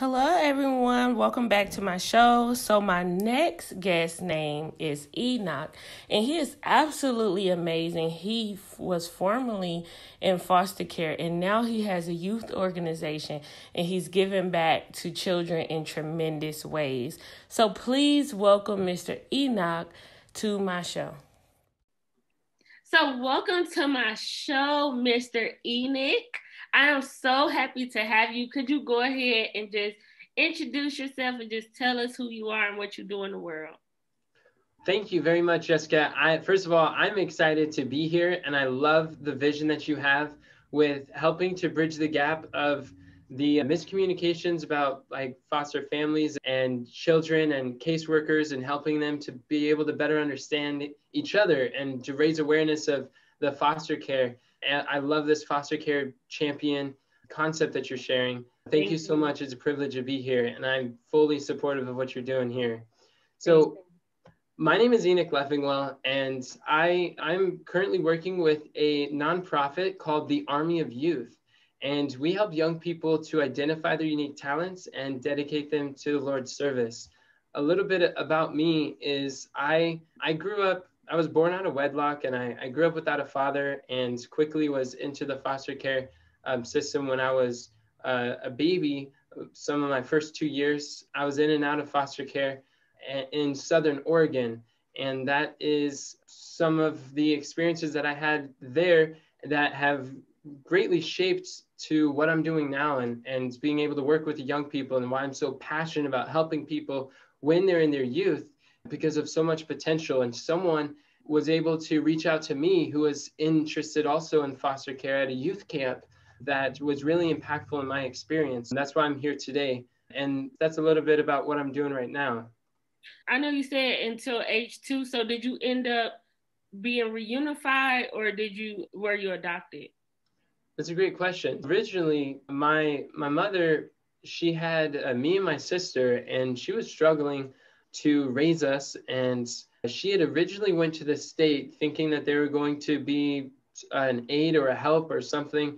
Hello everyone, welcome back to my show. So my next guest name is Enoch, and he is absolutely amazing. He was formerly in foster care, and now he has a youth organization, and he's giving back to children in tremendous ways. So please welcome Mr. Enoch to my show. So welcome to my show, Mr. Enoch. I am so happy to have you. Could you go ahead and just introduce yourself and just tell us who you are and what you do in the world? Thank you very much, Jessica. First of all, I'm excited to be here, and I love the vision that you have with helping to bridge the gap of the miscommunications about like foster families and children and caseworkers, and helping them to be able to better understand each other and to raise awareness of the foster care. And I love this foster care champion concept that you're sharing. Thank you so much. It's a privilege to be here, and I'm fully supportive of what you're doing here. So my name is Enoch Leffingwell, and I'm currently working with a nonprofit called the Army of Youth. And we help young people to identify their unique talents and dedicate them to the Lord's service. A little bit about me is I was born out of wedlock, and I grew up without a father, and quickly was into the foster care system when I was a baby. Some of my first 2 years, I was in and out of foster care in Southern Oregon. And that is some of the experiences that I had there that have greatly shaped to what I'm doing now, and being able to work with the young people, and why I'm so passionate about helping people when they're in their youth, because of so much potential. And someone was able to reach out to me who was interested also in foster care at a youth camp that was really impactful in my experience. And that's why I'm here today. And that's a little bit about what I'm doing right now. I know you said until age 2. So did you end up being reunified, or were you adopted? That's a great question. Originally, my mother, she had me and my sister, and she was struggling to raise us, and she had originally went to the state thinking that they were going to be an aid or a help or something,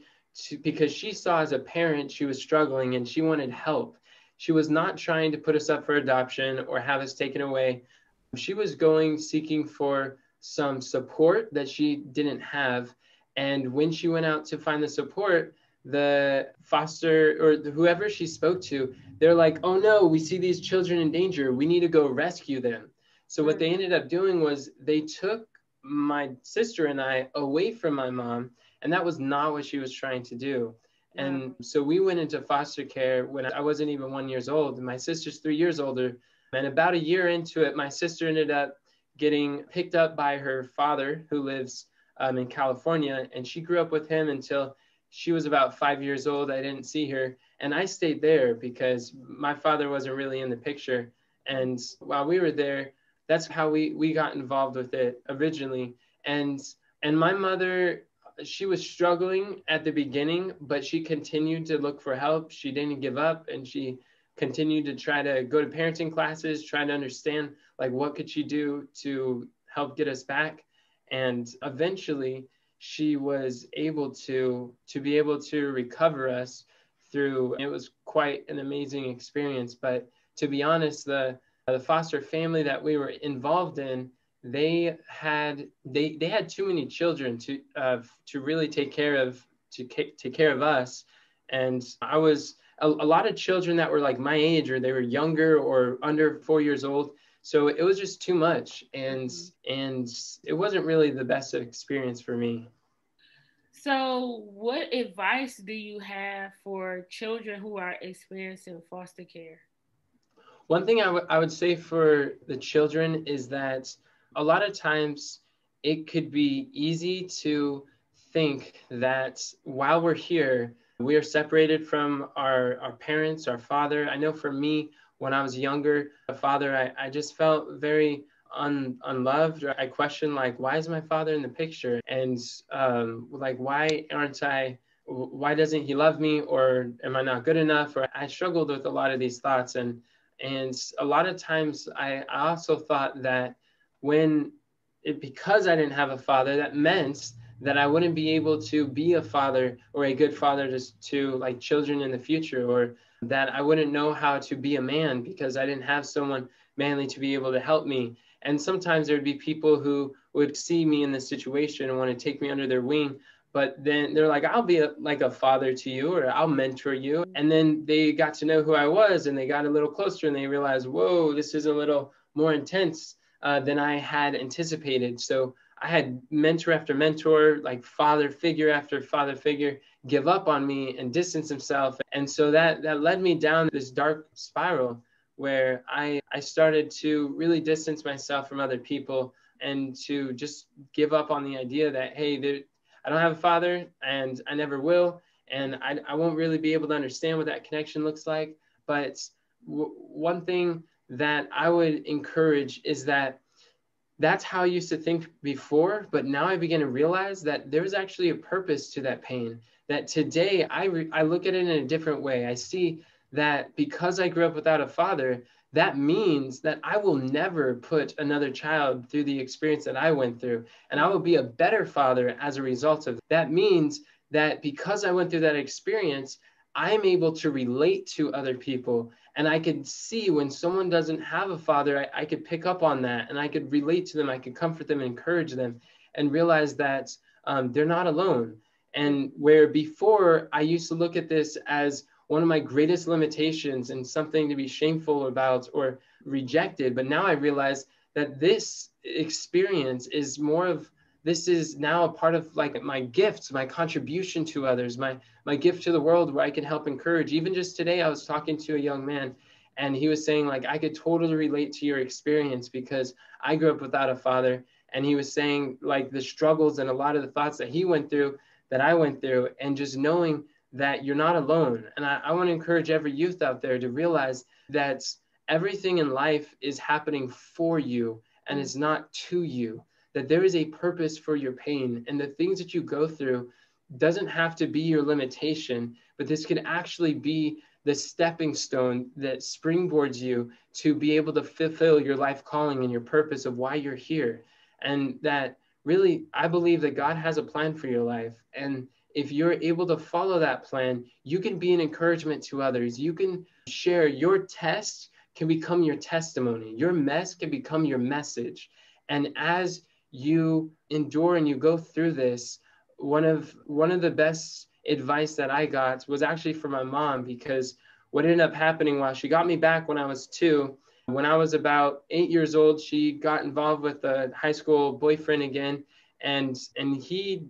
because she saw as a parent she was struggling and she wanted help. She was not trying to put us up for adoption or have us taken away. She was seeking for some support that she didn't have, and when she went out to find the support, the foster or whoever she spoke to, they're like, oh no, we see these children in danger. We need to go rescue them. So what they ended up doing was they took my sister and I away from my mom, and that was not what she was trying to do. And so we went into foster care when I wasn't even 1 year old. My sister's 3 years older. And about a year into it, my sister ended up getting picked up by her father, who lives in California. And she grew up with him until she was about 5 years old. I didn't see her, and I stayed there because my father wasn't really in the picture. And while we were there, that's how we got involved with it originally. And my mother, she was struggling at the beginning, but she continued to look for help. She didn't give up, and she continued to try to go to parenting classes, trying to understand like what could she do to help get us back. And eventually, she was able to recover us through. It was quite an amazing experience. But to be honest, the foster family that we were involved in, they had too many children to really take care of us. And I was a lot of children that were like my age, or they were younger or under 4 years old. So it was just too much, and it wasn't really the best experience for me. So what advice do you have for children who are experiencing foster care? One thing I would say for the children is that a lot of times it could be easy to think that while we're here, we are separated from our parents, our father. I know for me, when I was younger, a father, I just felt very unloved. I questioned, like, why is my father in the picture? And like, why doesn't he love me? Or am I not good enough? Or I struggled with a lot of these thoughts. And a lot of times I also thought that because I didn't have a father, that meant that I wouldn't be able to be a father or a good father to like children in the future, or that I wouldn't know how to be a man because I didn't have someone manly to be able to help me. And sometimes there'd be people who would see me in this situation and want to take me under their wing, but then they're like, I'll be like a father to you, or I'll mentor you. And then they got to know who I was, and they got a little closer, and they realized, whoa, this is a little more intense than I had anticipated. So I had mentor after mentor, like father figure after father figure, give up on me and distance himself. And so that led me down this dark spiral where I started to really distance myself from other people and to just give up on the idea that, hey, I don't have a father, and I never will, and I won't really be able to understand what that connection looks like. But one thing that I would encourage is that that's how I used to think before, but now I begin to realize that there's actually a purpose to that pain, that today I look at it in a different way. I see that because I grew up without a father, that means that I will never put another child through the experience that I went through, and I will be a better father as a result of that. That means that because I went through that experience, I'm able to relate to other people, and I could see when someone doesn't have a father, I could pick up on that, and I could relate to them, I could comfort them, encourage them, and realize that they're not alone. And where before I used to look at this as one of my greatest limitations and something to be shameful about or rejected. But now I realize that this experience is this is now a part of like my gifts, my contribution to others, my gift to the world, where I can help encourage. Even just today, I was talking to a young man, and he was saying, like, I could totally relate to your experience because I grew up without a father. And he was saying like the struggles and a lot of the thoughts that he went through, that I went through, and just knowing that you're not alone. And I want to encourage every youth out there to realize that everything in life is happening for you, and it's not to you, that there is a purpose for your pain, and the things that you go through doesn't have to be your limitation, but this could actually be the stepping stone that springboards you to be able to fulfill your life calling and your purpose of why you're here. And that really, I believe that God has a plan for your life. And if you're able to follow that plan, you can be an encouragement to others. You can share. Your test can become your testimony. Your mess can become your message. And as you endure and you go through this, one of the best advice that I got was actually from my mom, because what ended up happening while she got me back when I was 2, when I was about 8 years old, she got involved with a high school boyfriend again. And he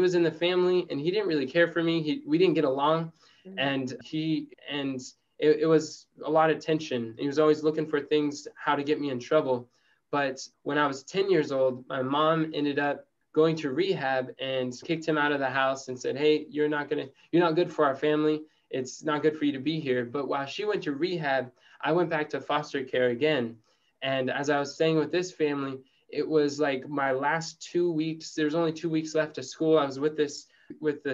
was in the family, and he didn't really care for me. We didn't get along, mm-hmm. and it was a lot of tension. He was always looking for things, how to get me in trouble. But when I was 10 years old, my mom ended up going to rehab and kicked him out of the house and said, hey, you're not good for our family. It's not good for you to be here. But while she went to rehab, I went back to foster care again. And as I was staying with this family, it was like my last 2 weeks. There's only 2 weeks left of school. I was with this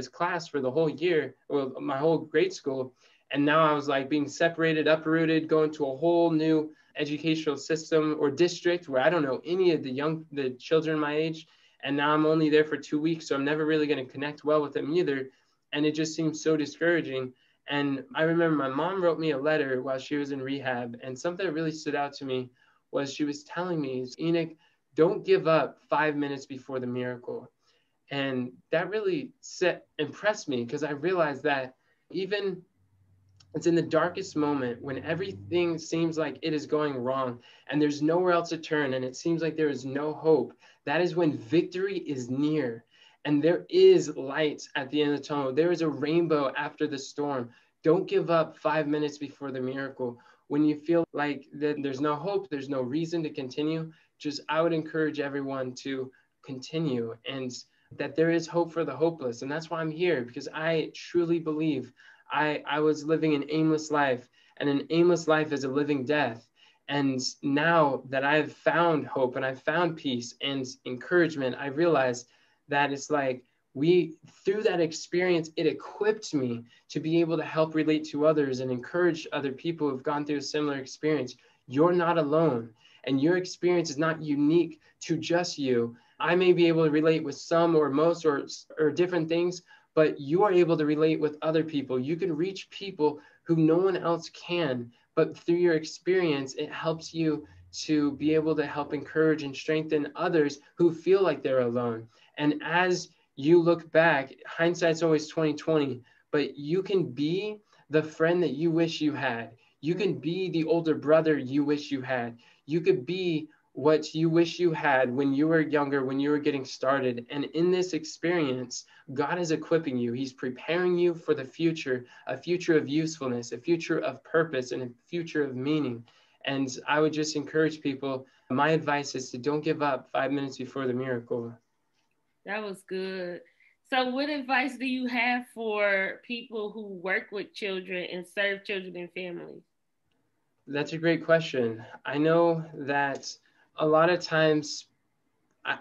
class for the whole year, or my whole grade school. And now I was like being separated, uprooted, going to a whole new educational system or district where I don't know any of the children my age. And now I'm only there for 2 weeks. So I'm never really going to connect well with them either. And it just seemed so discouraging. And I remember my mom wrote me a letter while she was in rehab. And something that really stood out to me was she was telling me, Enoch, don't give up 5 minutes before the miracle. And that really impressed me, because I realized that even it's in the darkest moment when everything seems like it is going wrong and there's nowhere else to turn and it seems like there is no hope, that is when victory is near and there is light at the end of the tunnel. There is a rainbow after the storm. Don't give up 5 minutes before the miracle. When you feel like that there's no hope, there's no reason to continue, I would encourage everyone to continue, and that there is hope for the hopeless. And that's why I'm here, because I truly believe I was living an aimless life, and an aimless life is a living death. And now that I've found hope and I've found peace and encouragement, I realize that it's like through that experience, it equipped me to be able to help relate to others and encourage other people who've gone through a similar experience. You're not alone. And your experience is not unique to just you. I may be able to relate with some or most or different things, but you are able to relate with other people. You can reach people who no one else can, but through your experience, it helps you to be able to help encourage and strengthen others who feel like they're alone. And as you look back, hindsight's always 20/20, but you can be the friend that you wish you had. You can be the older brother you wish you had. You could be what you wish you had when you were younger, when you were getting started. And in this experience, God is equipping you. He's preparing you for the future, a future of usefulness, a future of purpose, and a future of meaning. And I would just encourage people, my advice is to don't give up 5 minutes before the miracle. That was good. So what advice do you have for people who work with children and serve children and families? That's a great question. I know that a lot of times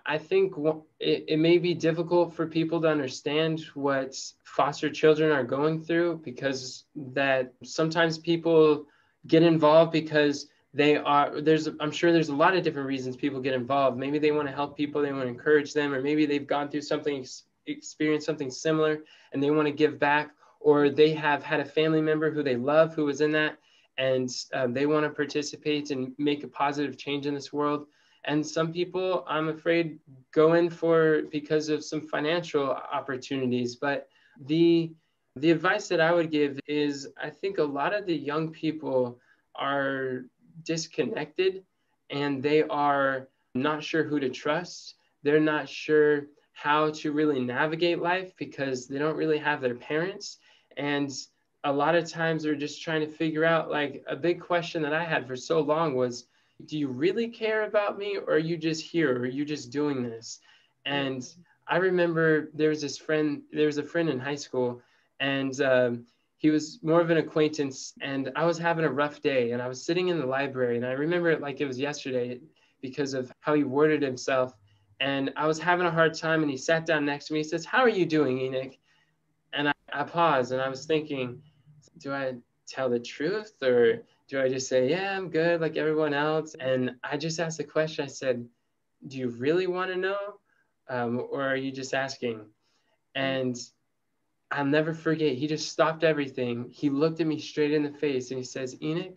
I think it may be difficult for people to understand what foster children are going through, because that sometimes people get involved because I'm sure there's a lot of different reasons people get involved. Maybe they want to help people, they want to encourage them, or maybe they've gone through something, experienced something similar, and they want to give back, or they have had a family member who they love who was in that, and they want to participate and make a positive change in this world. And some people, I'm afraid, go in for because of some financial opportunities. But the advice that I would give is, I think a lot of the young people are disconnected, and they are not sure who to trust. They're not sure how to really navigate life because they don't really have their parents. And a lot of times they're just trying to figure out, like, a big question that I had for so long was, do you really care about me? Or are you just here? Or are you just doing this? And I remember there was a friend in high school, and he was more of an acquaintance, and I was having a rough day, and I was sitting in the library, and I remember it like it was yesterday because of how he worded himself. And I was having a hard time, and he sat down next to me. He says, "How are you doing, Enoch?" And I paused, and I was thinking, do I tell the truth, or do I just say, yeah, I'm good like everyone else? And I just asked the question. I said, do you really want to know? Or are you just asking? And I'll never forget, he just stopped everything. He looked at me straight in the face, and he says, "Enoch,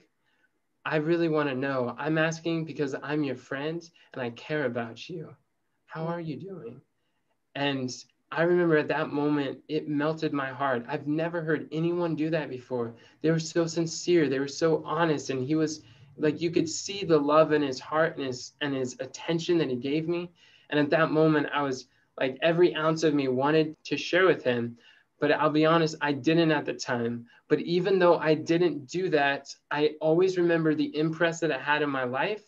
I really want to know. I'm asking because I'm your friend, and I care about you. How are you doing?" And I remember at that moment, it melted my heart. I've never heard anyone do that before. They were so sincere. They were so honest. And he was like, you could see the love in his heart and his attention that he gave me. And at that moment, I was like, every ounce of me wanted to share with him. But I'll be honest, I didn't at the time. But even though I didn't do that, I always remember the impress that I had in my life.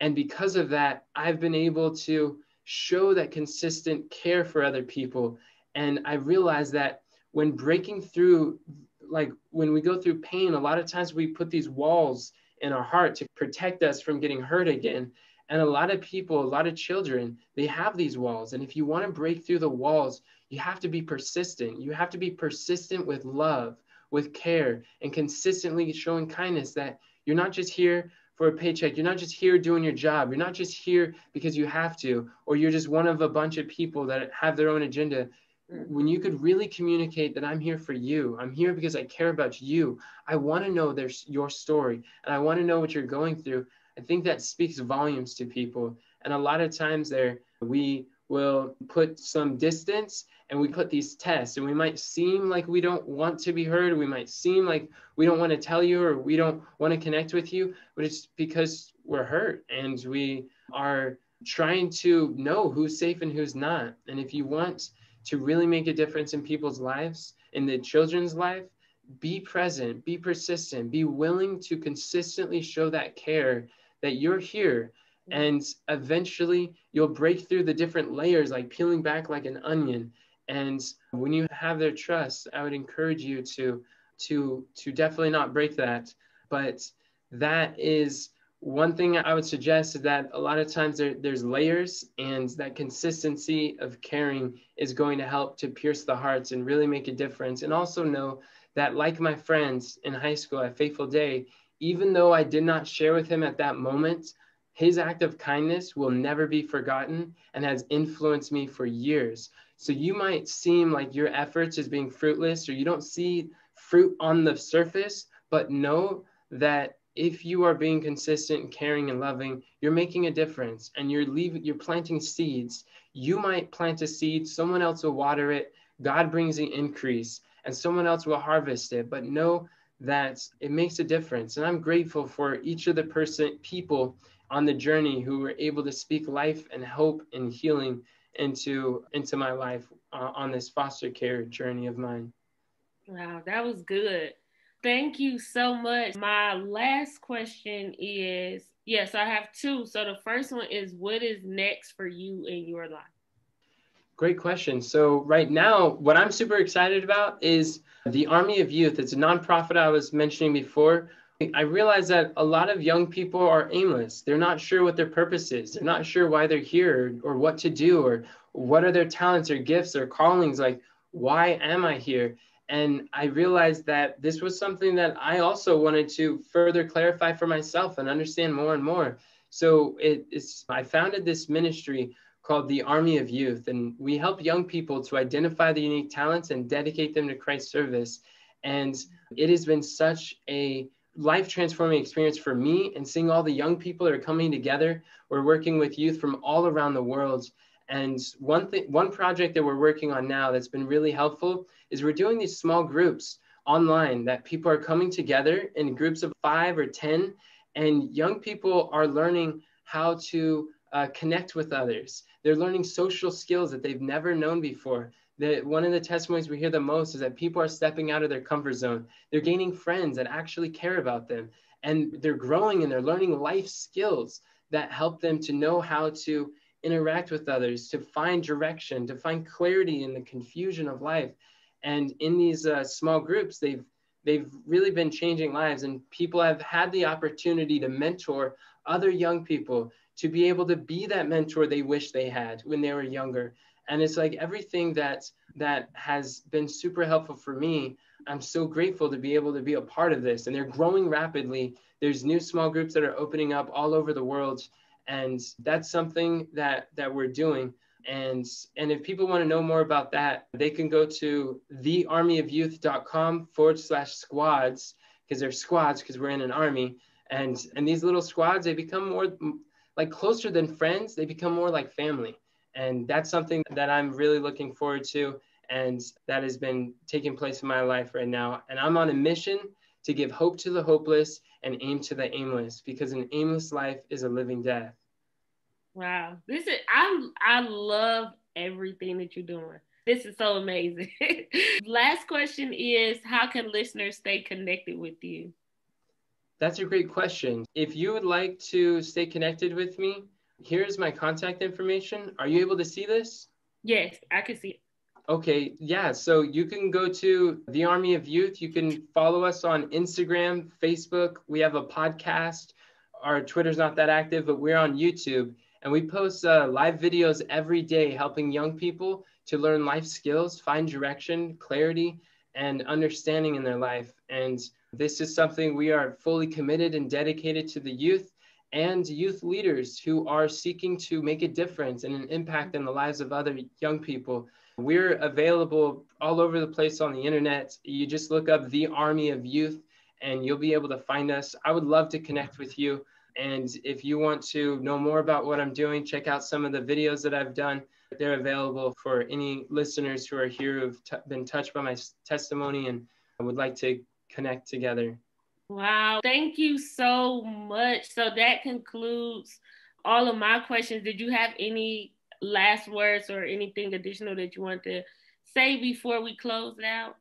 And because of that, I've been able to show that consistent care for other people. And I realized that when breaking through, like when we go through pain, a lot of times we put these walls in our heart to protect us from getting hurt again. And a lot of people, a lot of children, they have these walls. And if you want to break through the walls, you have to be persistent. You have to be persistent with love, with care, and consistently showing kindness, that you're not just here for a paycheck. You're not just here doing your job. You're not just here because you have to, or you're just one of a bunch of people that have their own agenda. When you could really communicate that I'm here for you, I'm here because I care about you, I want to know your story, and I want to know what you're going through, I think that speaks volumes to people. And a lot of times we will put some distance, and we put these tests, and we might seem like we don't want to be heard. We might seem like we don't want to tell you, or we don't want to connect with you, but it's because we're hurt and we are trying to know who's safe and who's not. And if you want to really make a difference in people's lives, in the children's life, be present, be persistent, be willing to consistently show that care that you're here. And eventually you'll break through the different layers, like peeling back like an onion. And when you have their trust, I would encourage you to definitely not break that. But that is one thing I would suggest, is that a lot of times there's layers, and that consistency of caring is going to help to pierce the hearts and really make a difference. And also know that, like my friends in high school at Faithful Day, even though I did not share with him at that moment, His act of kindness will never be forgotten and has influenced me for years. So you might seem like your efforts is being fruitless, or you don't see fruit on the surface, but know that if you are being consistent, caring, and loving, you're making a difference, and you're planting seeds. You might plant a seed, someone else will water it, God brings the increase, and someone else will harvest it, but know that it makes a difference. And I'm grateful for each of the people on the journey who were able to speak life and hope and healing into my life on this foster care journey of mine. Wow, that was good. Thank you so much. My last question is, yes, I have two. So the first one is, what is next for you in your life? Great question. So right now, what I'm super excited about is the Army of Youth. It's a nonprofit I was mentioning before. I realize that a lot of young people are aimless. They're not sure what their purpose is. They're not sure why they're here, or what to do, or what are their talents or gifts or callings. Like, why am I here? And I realized that this was something that I also wanted to further clarify for myself and understand more and more. So I founded this ministry called the Army of Youth, and we help young people to identify the unique talents and dedicate them to Christ's service. And it has been such a life-transforming experience for me, and seeing all the young people that are coming together. We're working with youth from all around the world. And one project that we're working on now that's been really helpful is we're doing these small groups online that people are coming together in groups of 5 or 10, and young people are learning how to connect with others. They're learning social skills that they've never known before. One of the testimonies we hear the most is that people are stepping out of their comfort zone. They're gaining friends that actually care about them, and they're growing, and they're learning life skills that help them to know how to interact with others, to find direction, to find clarity in the confusion of life. And in these small groups, they've really been changing lives, and people have had the opportunity to mentor other young people, to be able to be that mentor they wish they had when they were younger. And it's like everything that has been super helpful for me. I'm so grateful to be able to be a part of this. And they're growing rapidly. There's new small groups that are opening up all over the world. And that's something that we're doing. And if people want to know more about that, they can go to thearmyofyouth.com/squads, because they're squads because we're in an army. And these little squads, they become more like closer than friends. They become more like family. And that's something that I'm really looking forward to, and that has been taking place in my life right now. And I'm on a mission to give hope to the hopeless and aim to the aimless, because an aimless life is a living death. Wow. I love everything that you're doing. This is so amazing. Last question is, how can listeners stay connected with you? That's a great question. If you would like to stay connected with me, here's my contact information. Are you able to see this? Yes, I can see it. Okay, yeah. So you can go to the Army of Youth. You can follow us on Instagram, Facebook. We have a podcast. Our Twitter's not that active, but we're on YouTube. And we post live videos every day, helping young people to learn life skills, find direction, clarity, and understanding in their life. And this is something we are fully committed and dedicated to the youth, and youth leaders who are seeking to make a difference and an impact in the lives of other young people. We're available all over the place on the internet. You just look up the Army of Youth and you'll be able to find us. I would love to connect with you. And if you want to know more about what I'm doing, check out some of the videos that I've done. They're available for any listeners who are here who've been touched by my testimony and would like to connect together. Wow. Thank you so much. So that concludes all of my questions. Did you have any last words or anything additional that you want to say before we close it out?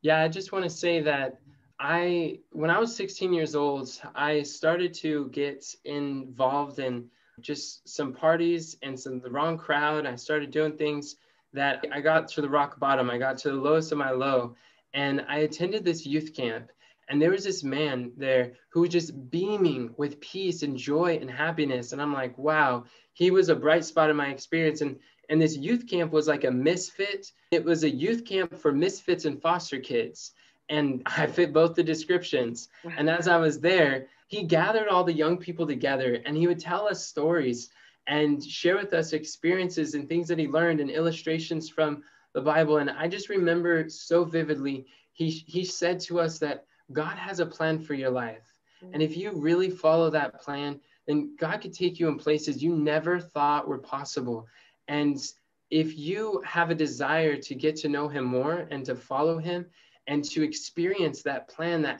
Yeah, I just want to say that when I was 16 years old, I started to get involved in just some parties and the wrong crowd. I started doing things that I got to the rock bottom. I got to the lowest of my low. And I attended this youth camp. And there was this man there who was just beaming with peace and joy and happiness. And I'm like, wow, he was a bright spot in my experience. And this youth camp was like a misfit. It was a youth camp for misfits and foster kids. and I fit both the descriptions. And as I was there, he gathered all the young people together, and he would tell us stories and share with us experiences and things that he learned and illustrations from the Bible. And I just remember so vividly, he said to us that God has a plan for your life. And if you really follow that plan, then God could take you in places you never thought were possible. And if you have a desire to get to know him more and to follow him and to experience that plan, that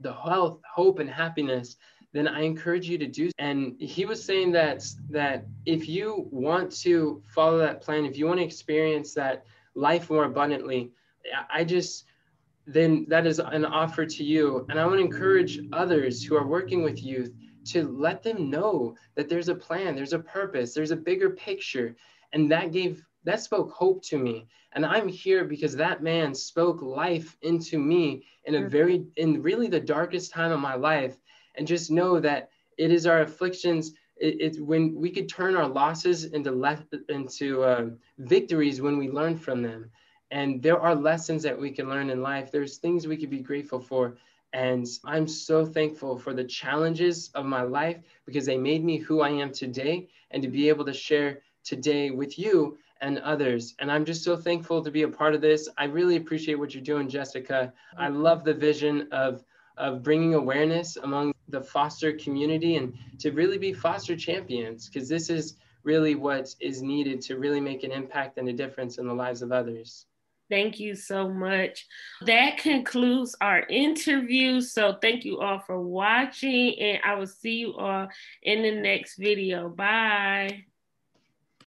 the health, hope, and happiness, then I encourage you to do. And he was saying that if you want to follow that plan, if you want to experience that life more abundantly, then that is an offer to you. And I want to encourage others who are working with youth to let them know that there's a plan, there's a purpose, there's a bigger picture. And that spoke hope to me. And I'm here because that man spoke life into me in really the darkest time of my life. And just know that it is our afflictions. It's when we could turn our losses into victories when we learn from them. And there are lessons that we can learn in life. There's things we could be grateful for. And I'm so thankful for the challenges of my life because they made me who I am today, and to be able to share today with you and others. And I'm just so thankful to be a part of this. I really appreciate what you're doing, Jessica. I love the vision of bringing awareness among the foster community and to really be foster champions, because this is really what is needed to really make an impact and a difference in the lives of others. Thank you so much. That concludes our interview. So thank you all for watching, and I will see you all in the next video. Bye.